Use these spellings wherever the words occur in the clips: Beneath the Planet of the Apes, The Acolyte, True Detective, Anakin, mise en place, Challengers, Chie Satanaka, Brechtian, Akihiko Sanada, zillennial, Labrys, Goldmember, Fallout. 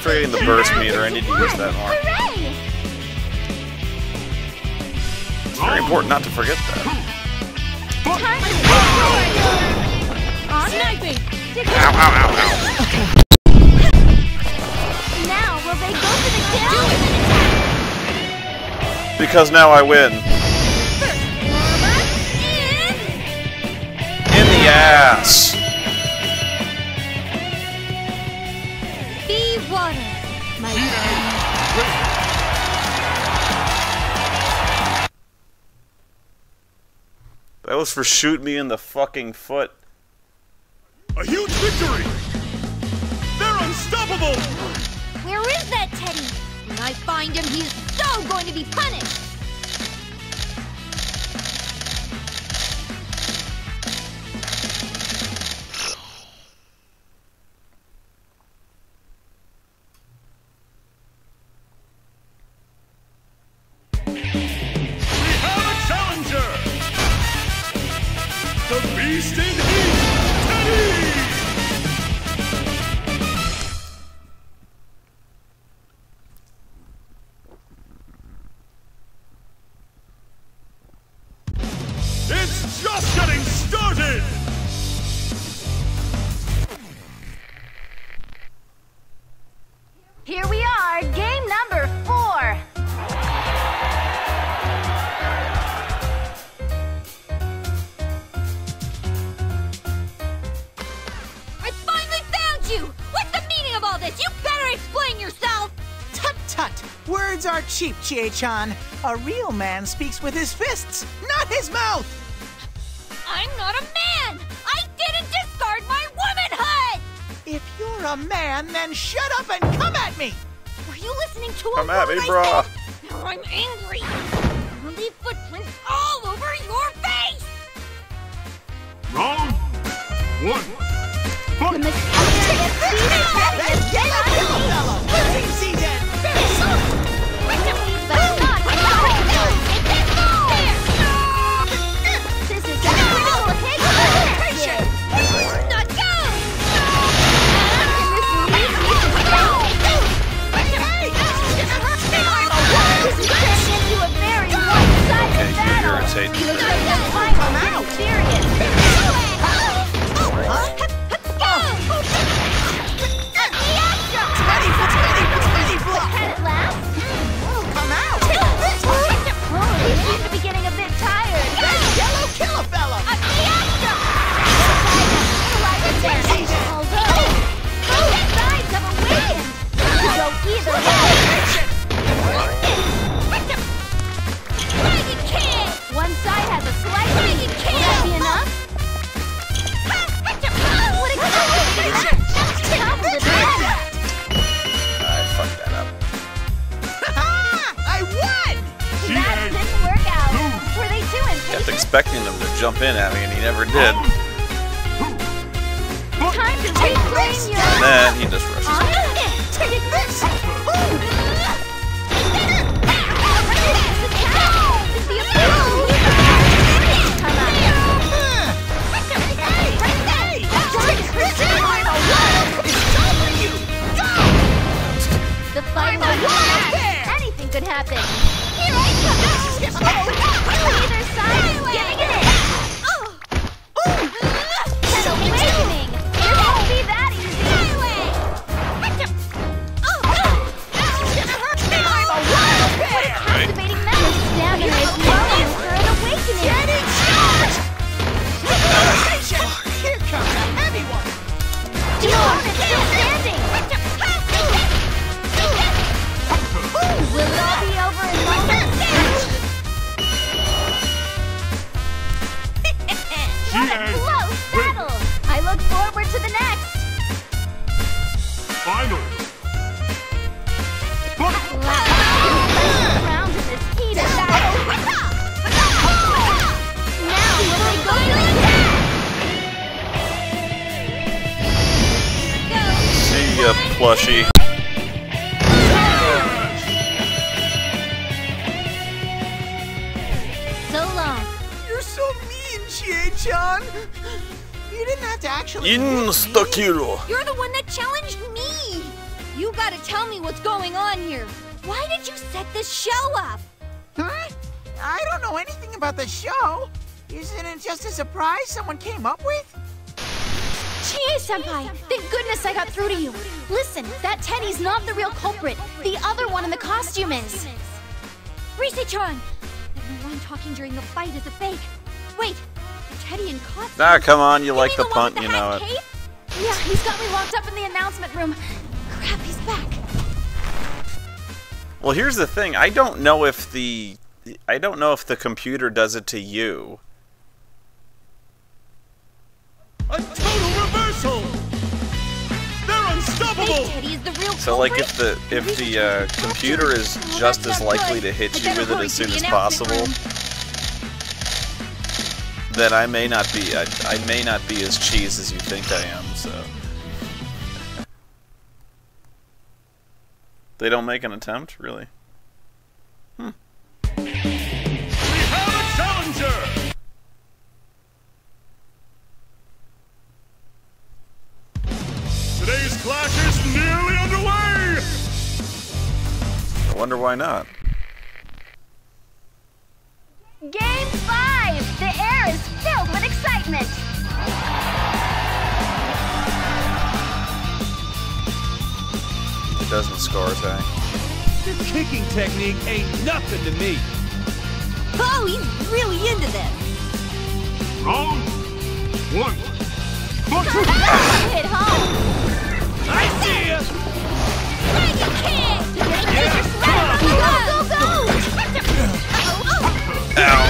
Creating the burst meter, I need to use that arm. It's very important not to forget that. Sniping! Ow, ow, ow, ow. Okay. Now will they go for the kill? Because now I win. In the ass! Water, my friend. That was for shoot me in the fucking foot. A huge victory! They're unstoppable! Where is that Teddy? When I find him, he's so going to be punished! Cheap, Chie-chan. A real man speaks with his fists, not his mouth! I'm not a man! I didn't discard my womanhood! If you're a man, then shut up and come at me! Were you listening to a word I said? Now I'm angry! I'll leave footprints all over your face! Wrong! One! Foot! Let's expecting them to jump in at me, and he never did. And then he just rushes me. The fight was wild. Anything could happen. Here I come. Plushie. John! You didn't have to actually... Insta-kill! You're the one that challenged me! You gotta tell me what's going on here! Why did you set this show up? Huh? I don't know anything about the show! Isn't it just a surprise someone came up with? Chie-senpai! Thank goodness I got through to you! Listen, that Teddy's not the real culprit! The other one in the costume is! Rise-chan! The one talking during the fight is a fake! Wait! Teddy and costume? Ah, come on, you like the punt, you know it. Yeah, he's got me locked up in the announcement room. Crap, he's back. Well, here's the thing. I don't know if the computer does it to you. A total reversal. They're unstoppable. So, like, if the computer is just as likely to hit you with it as soon as possible, then I may not be as cheese as you think I am. So they don't make an attempt, really. We have a challenger. Today's clash is nearly underway. I wonder why not. Game 5! The air is filled with excitement! It doesn't score, Zay. Your kicking technique ain't nothing to me! Oh, he's really into this! Wrong! One! Hit home! I see ya! Now you can't! Go, go, go! Ow.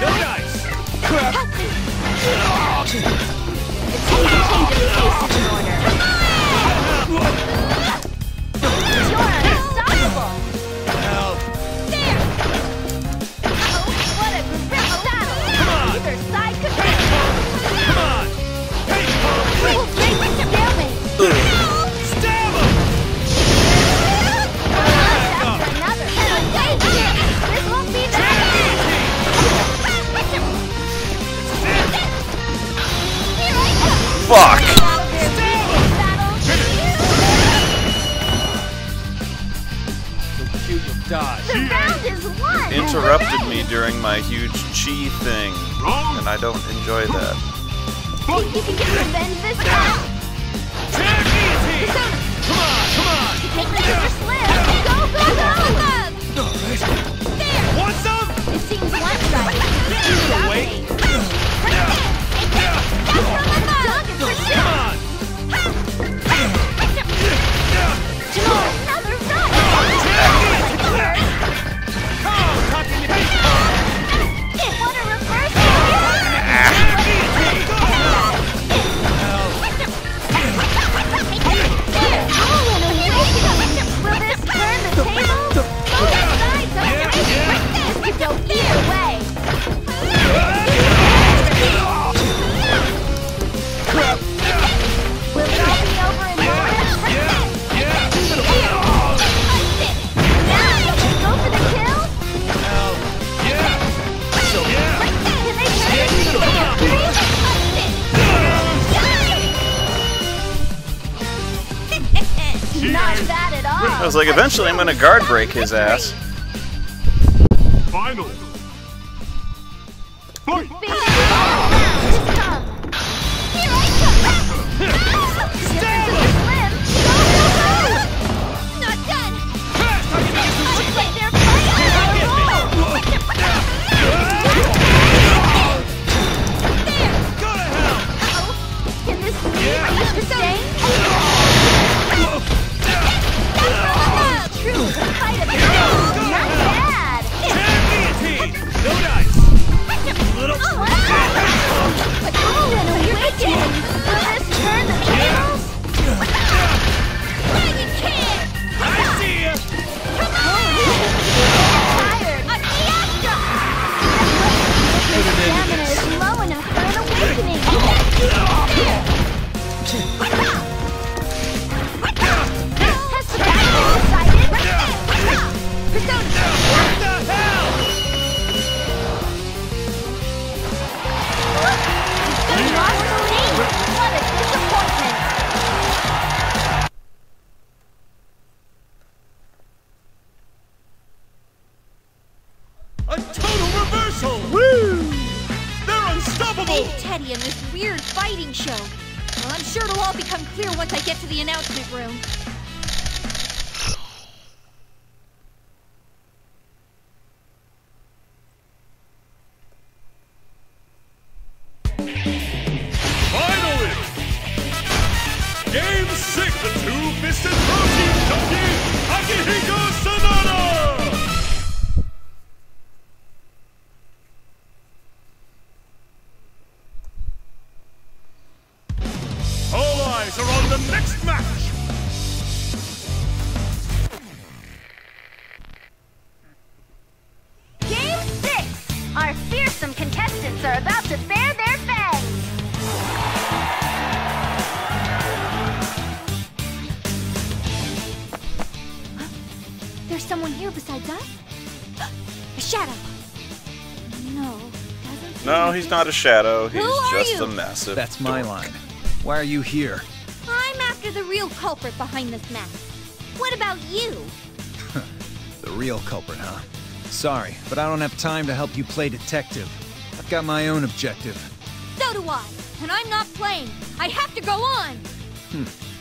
Come on! Fuck! Interrupted me during my huge chi thing, and I don't enjoy that. Think you can get revenge this time? Come on, come on! Take the extra slip! Go, go, go! There! What's up? It seems left right. Either way. I was like, eventually I'm gonna guard break his ass. Final. Fight. Not bad! show. Well, I'm sure it'll all become clear once I get to the announcement room. Finally! Game 6, the two fisted protein junkie, Akihiko Sanada! Are on the next match! Game 6! Our fearsome contestants are about to fare their fangs! Huh? There's someone here besides us? A shadow! No, doesn't... No, he's not a shadow. He's just a massive... That's my line. Why are you here? The real culprit behind this mess. What about you? The real culprit, huh? Sorry, but I don't have time to help you play detective. I've got my own objective. So do I, and I'm not playing. I have to go on.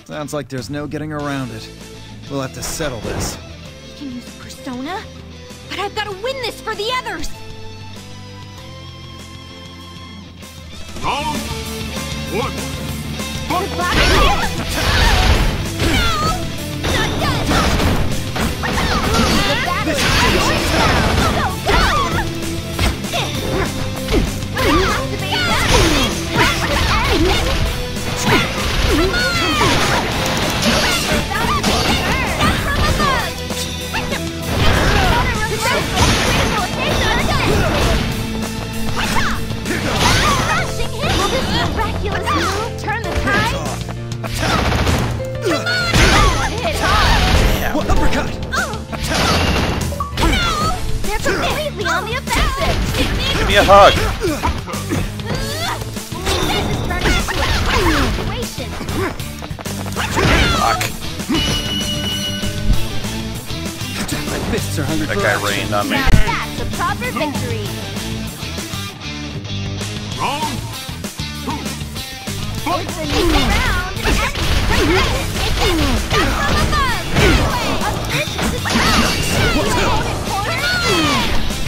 Sounds like there's no getting around it. We'll have to settle this. You can use persona, but I've got to win this for the others. Round 1. Give me a hug! Fuck. That guy rained on me. That's a proper victory! Round 2! It's a new round!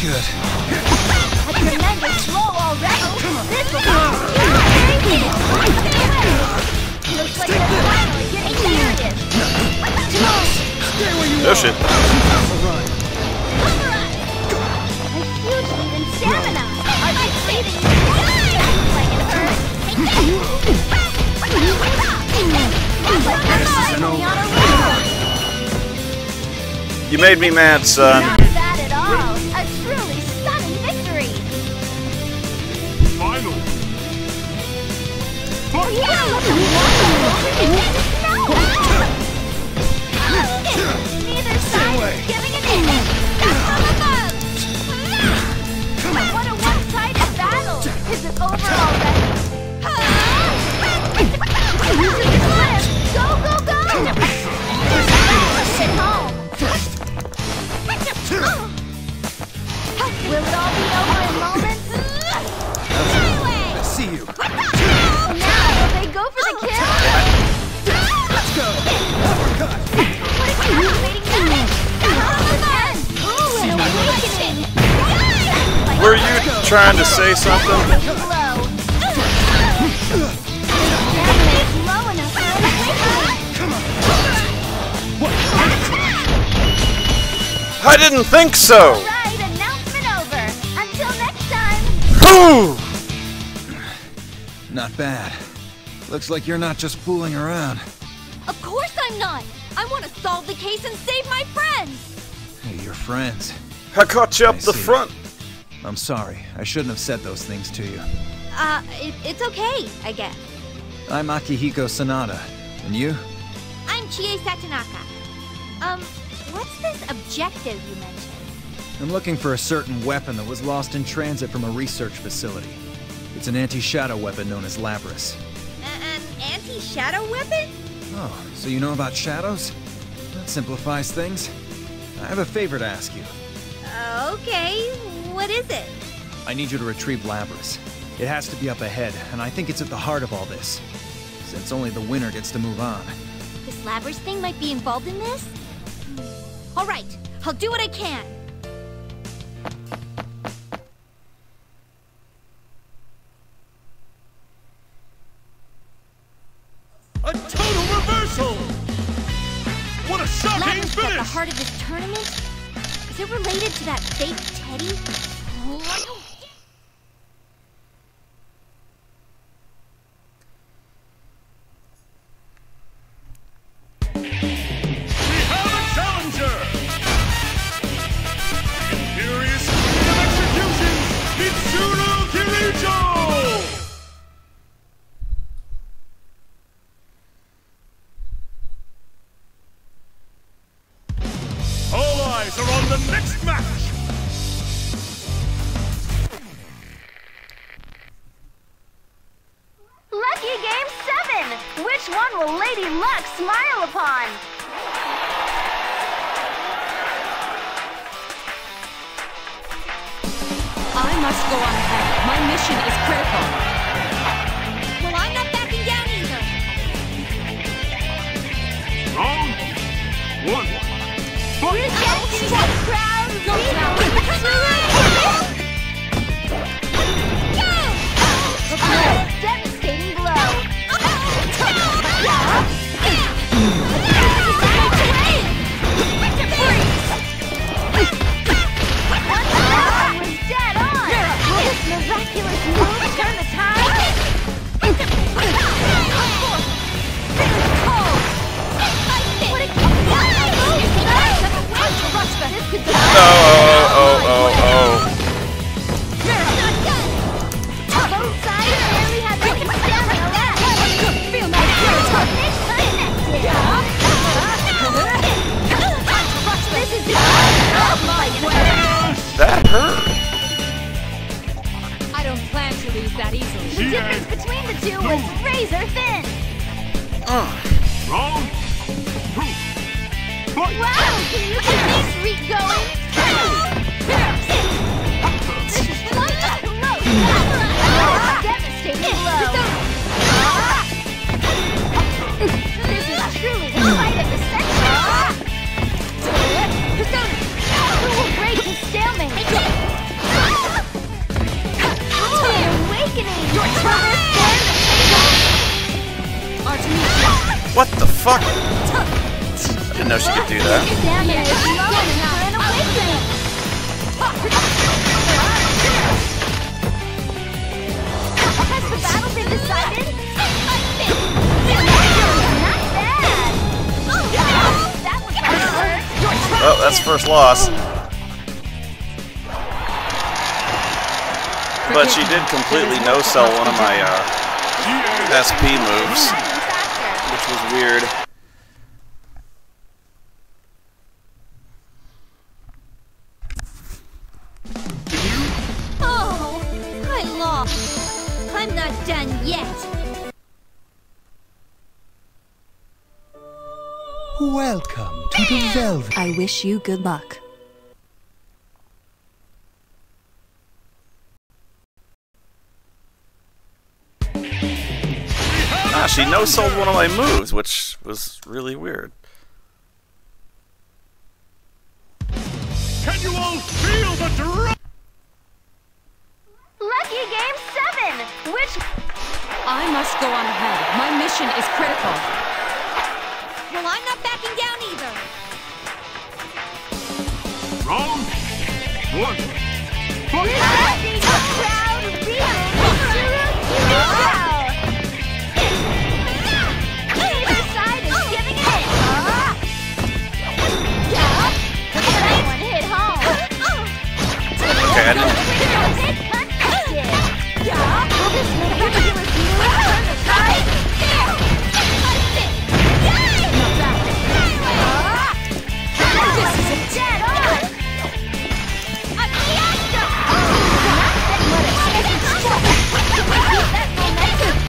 Good. No shit. You made me mad, son. Not bad at all. A truly stunning victory. Final. Were you trying to say something? I didn't think so. All right, announcement over. Until next time. Not bad. Looks like you're not just fooling around. Of course I'm not. I want to solve the case and save my friends. Hey, your friends. I caught you up the front. I'm sorry. I shouldn't have said those things to you. It's okay, I guess. I'm Akihiko Sanada. And you? I'm Chie Satanaka. What's this objective you mentioned? I'm looking for a certain weapon that was lost in transit from a research facility. It's an anti-shadow weapon known as Labrys. An anti-shadow weapon? Oh, so you know about shadows? That simplifies things. I have a favor to ask you. Okay. What is it? I need you to retrieve Labrys. It has to be up ahead, and I think it's at the heart of all this. Since only the winner gets to move on. This Labrys thing might be involved in this? All right, I'll do what I can. A total reversal! What a shocking finish! Labrys got the heart of this tournament? Is it related to that fake Teddy? Loss. But she did completely no-sell one of my SP moves, which was weird. Oh, I lost. I'm not done yet. Welcome to the Velvet. I wish you good luck. Ah, she no-sold one of my moves, which was really weird. Can you all feel the drop? Lucky Game 7, which... I must go on ahead. My mission is critical. Well, I'm not backing down either. Round 1. Fight!